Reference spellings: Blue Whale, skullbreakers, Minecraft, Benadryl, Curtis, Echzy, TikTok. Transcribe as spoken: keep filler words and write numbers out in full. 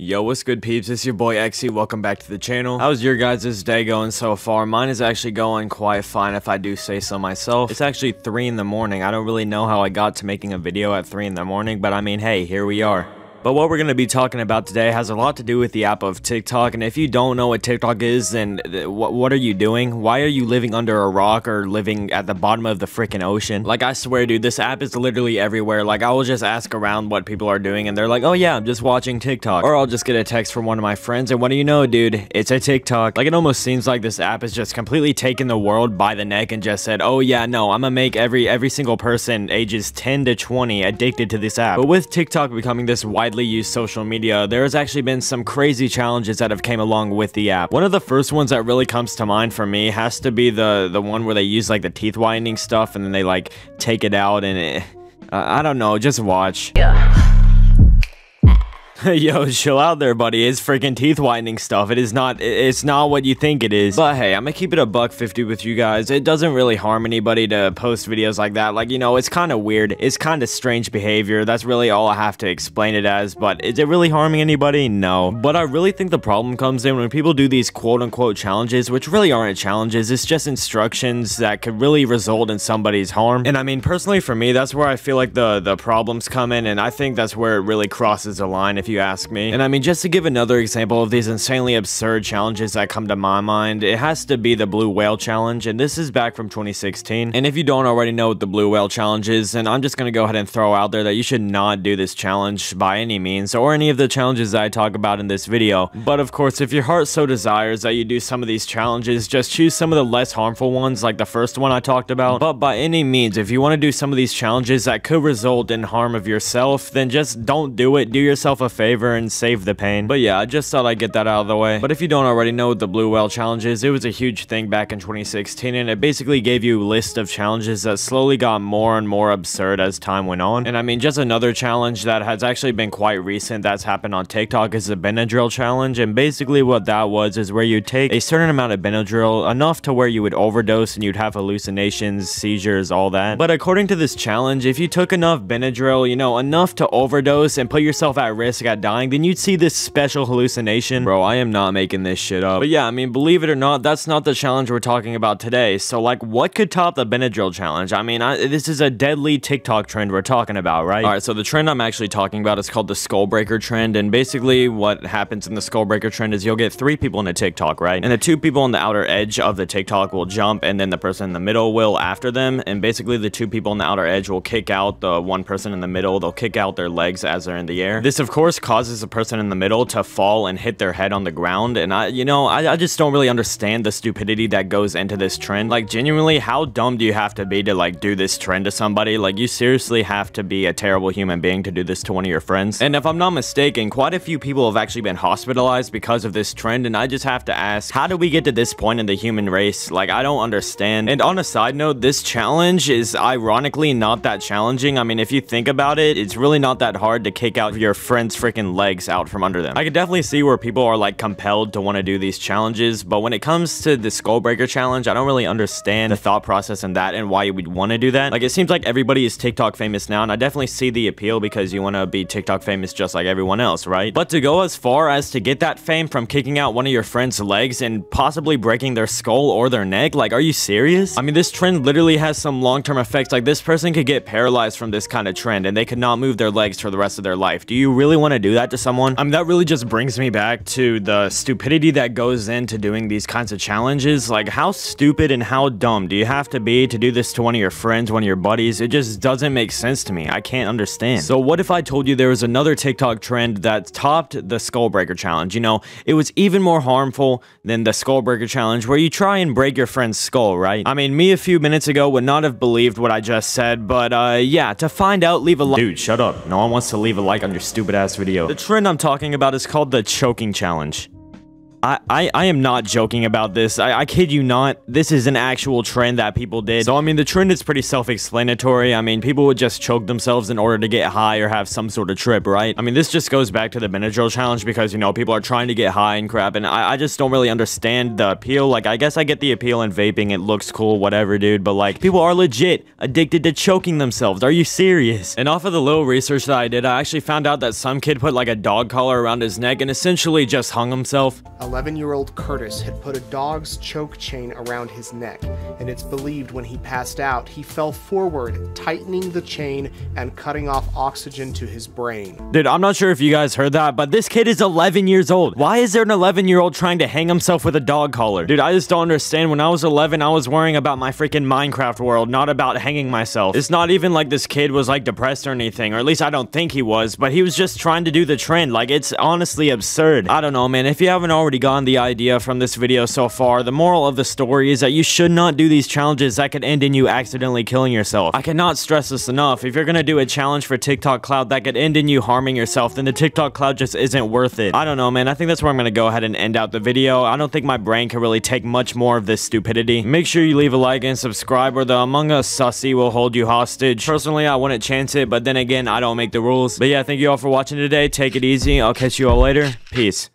Yo, what's good peeps? It's your boy Echzy. Welcome back to the channel. How's your guys' day going so far? Mine is actually going quite fine if I do say so myself. It's actually three in the morning. I don't really know how I got to making a video at three in the morning, but I mean, hey, here we are. But what we're going to be talking about today has a lot to do with the app of TikTok, and if you don't know what TikTok is, then wh what are you doing? Why are you living under a rock or living at the bottom of the freaking ocean? Like, I swear, dude, this app is literally everywhere. Like, I will just ask around what people are doing, and they're like, oh yeah, I'm just watching TikTok. Or I'll just get a text from one of my friends, and what do you know, dude? It's a TikTok. Like, it almost seems like this app is just completely taking the world by the neck and just said, oh yeah, no, I'm going to make every, every single person ages ten to twenty addicted to this app. But with TikTok becoming this wide used social media, there has actually been some crazy challenges that have came along with the app. One of the first ones that really comes to mind for me has to be the the one where they use like the teeth whitening stuff and then they like take it out and it, uh, I don't know, just watch. Yeah. Yo, chill out there, buddy. It's freaking teeth whitening stuff. It is not, it's not what you think it is. But hey, I'm gonna keep it a buck fifty with you guys. It doesn't really harm anybody to post videos like that. Like, you know, it's kind of weird. It's kind of strange behavior. That's really all I have to explain it as. But is it really harming anybody? No. But I really think the problem comes in when people do these quote-unquote challenges, which really aren't challenges. It's just instructions that could really result in somebody's harm. And I mean, personally for me, that's where I feel like the, the problems come in. And I think that's where it really crosses the line, if you ask me. And I mean, just to give another example of these insanely absurd challenges that come to my mind, it has to be the Blue Whale challenge, and this is back from twenty sixteen. And if you don't already know what the Blue Whale challenge is, then I'm just gonna go ahead and throw out there that you should not do this challenge by any means, or any of the challenges that I talk about in this video. But of course, if your heart so desires that you do some of these challenges, just choose some of the less harmful ones, like the first one I talked about. But by any means, if you want to do some of these challenges that could result in harm of yourself, then just don't do it. Do yourself a favor and save the pain. But yeah, I just thought I'd get that out of the way. But if you don't already know what the Blue Whale challenge is, it was a huge thing back in twenty sixteen, and it basically gave you a list of challenges that slowly got more and more absurd as time went on. And I mean, just another challenge that has actually been quite recent that's happened on TikTok is the Benadryl challenge. And basically what that was is where you take a certain amount of Benadryl, enough to where you would overdose and you'd have hallucinations, seizures, all that. But according to this challenge, if you took enough Benadryl, you know, enough to overdose and put yourself at risk at dying, then you'd see this special hallucination. Bro, I am not making this shit up. But yeah, I mean, believe it or not, that's not the challenge we're talking about today. So like, what could top the Benadryl challenge? I mean, I, this is a deadly TikTok trend we're talking about, right? All right, so the trend I'm actually talking about is called the skull breaker trend, and basically what happens in the skull breaker trend is you'll get three people in a TikTok, right? And the two people on the outer edge of the TikTok will jump, and then the person in the middle will after them, and basically the two people on the outer edge will kick out the one person in the middle. They'll kick out their legs as they're in the air. This, of course, causes the person in the middle to fall and hit their head on the ground. And I, you know, I, I just don't really understand the stupidity that goes into this trend. Like, genuinely, how dumb do you have to be to like do this trend to somebody? Like, you seriously have to be a terrible human being to do this to one of your friends. And if I'm not mistaken, quite a few people have actually been hospitalized because of this trend. And I just have to ask, how do we get to this point in the human race? Like, I don't understand. And on a side note, this challenge is ironically not that challenging. I mean, if you think about it, it's really not that hard to kick out your friend's freaking legs out from under them. I could definitely see where people are like compelled to want to do these challenges, but when it comes to the skull breaker challenge, I don't really understand the thought process in that and why you would want to do that. Like, it seems like everybody is TikTok famous now, and I definitely see the appeal because you want to be TikTok famous just like everyone else, right? But to go as far as to get that fame from kicking out one of your friend's legs and possibly breaking their skull or their neck, like, are you serious? I mean, this trend literally has some long-term effects. Like, this person could get paralyzed from this kind of trend and they could not move their legs for the rest of their life. Do you really want to do that to someone? I mean, that really just brings me back to the stupidity that goes into doing these kinds of challenges. Like, how stupid and how dumb do you have to be to do this to one of your friends, one of your buddies? It just doesn't make sense to me. I can't understand. So what if I told you there was another TikTok trend that topped the skull breaker challenge? You know, it was even more harmful than the skull breaker challenge where you try and break your friend's skull, right? I mean, me a few minutes ago would not have believed what I just said, but uh, yeah, to find out, leave a like. Dude, shut up. No one wants to leave a like on your stupid ass video. The trend I'm talking about is called the choking challenge. I, I, I am not joking about this. I, I kid you not. This is an actual trend that people did. So, I mean, the trend is pretty self-explanatory. I mean, people would just choke themselves in order to get high or have some sort of trip, right? I mean, this just goes back to the Benadryl challenge because, you know, people are trying to get high and crap, and I, I just don't really understand the appeal. Like, I guess I get the appeal in vaping. It looks cool, whatever, dude, but, like, people are legit addicted to choking themselves. Are you serious? And off of the little research that I did, I actually found out that some kid put, like, a dog collar around his neck and essentially just hung himself. eleven-year-old Curtis had put a dog's choke chain around his neck, and it's believed when he passed out, he fell forward, tightening the chain and cutting off oxygen to his brain. Dude, I'm not sure if you guys heard that, but this kid is eleven years old. Why is there an eleven-year-old trying to hang himself with a dog collar? Dude, I just don't understand. When I was eleven, I was worrying about my freaking Minecraft world, not about hanging myself. It's not even like this kid was, like, depressed or anything, or at least I don't think he was, but he was just trying to do the trend. Like, it's honestly absurd. I don't know, man. If you haven't already gotten the idea from this video so far, the moral of the story is that you should not do these challenges that could end in you accidentally killing yourself. I cannot stress this enough. If you're gonna do a challenge for TikTok clout that could end in you harming yourself, then the TikTok clout just isn't worth it. I don't know, man. I think that's where I'm gonna go ahead and end out the video. I don't think my brain can really take much more of this stupidity. Make sure you leave a like and subscribe, or the Among Us sussy will hold you hostage. Personally, I wouldn't chance it, but then again, I don't make the rules. But yeah, thank you all for watching today. Take it easy. I'll catch you all later. Peace.